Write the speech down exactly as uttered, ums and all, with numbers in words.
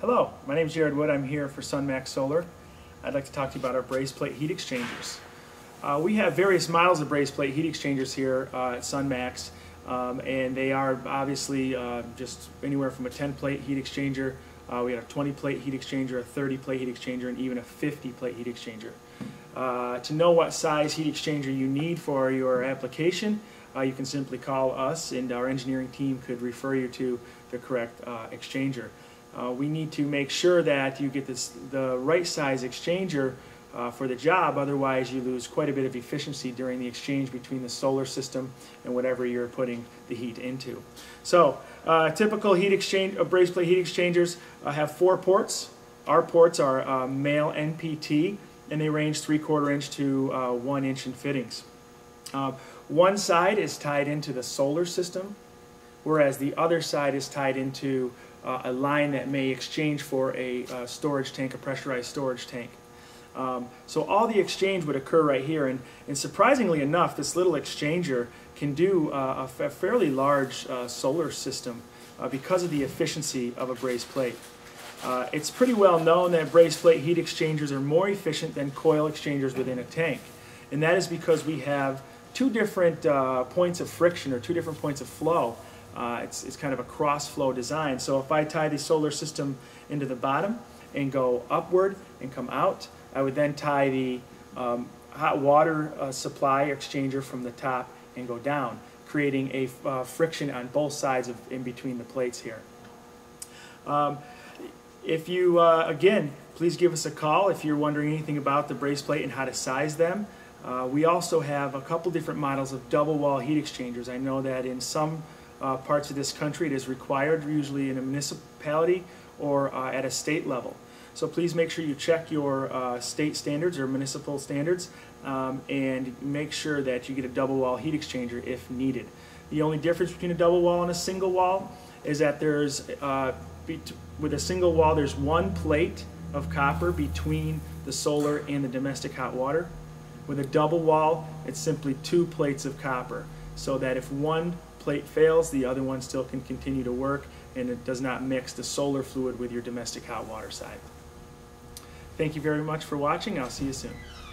Hello, my name is Jared Wood. I'm here for SunMaxx Solar. I'd like to talk to you about our braze plate heat exchangers. Uh, we have various models of braze plate heat exchangers here uh, at SunMaxx, um, and they are obviously uh, just anywhere from a ten plate heat exchanger. Uh, we had a twenty plate heat exchanger, a thirty plate heat exchanger, and even a fifty plate heat exchanger. Uh, to know what size heat exchanger you need for your application, uh, you can simply call us, and our engineering team could refer you to the correct uh, exchanger. Uh, we need to make sure that you get this, the right size exchanger uh, for the job, otherwise you lose quite a bit of efficiency during the exchange between the solar system and whatever you're putting the heat into. So uh, typical heat exchange, uh, braze plate heat exchangers uh, have four ports. Our ports are uh, male N P T, and they range three quarter inch to uh, one inch in fittings. Uh, one side is tied into the solar system, whereas the other side is tied into Uh, a line that may exchange for a uh, storage tank, a pressurized storage tank. Um, so all the exchange would occur right here, and, and surprisingly enough, this little exchanger can do uh, a, a fairly large uh, solar system uh, because of the efficiency of a braze plate. Uh, it's pretty well known that braze plate heat exchangers are more efficient than coil exchangers within a tank, and that is because we have two different uh, points of friction, or two different points of flow. Uh, it's, it's kind of a cross-flow design. So if I tie the solar system into the bottom and go upward and come out, I would then tie the um, hot water uh, supply exchanger from the top and go down, creating a uh, friction on both sides of in between the plates here. Um, if you, uh, again, please give us a call if you're wondering anything about the braze plate and how to size them. Uh, we also have a couple different models of double wall heat exchangers. I know that in some Uh, parts of this country it is required, usually in a municipality or uh, at a state level. So please make sure you check your uh, state standards or municipal standards um, and make sure that you get a double wall heat exchanger if needed. The only difference between a double wall and a single wall is that there's uh, with a single wall there's one plate of copper between the solar and the domestic hot water. With a double wall it's simply two plates of copper, so that if one plate fails, the other one still can continue to work, and it does not mix the solar fluid with your domestic hot water side. Thank you very much for watching. I'll see you soon.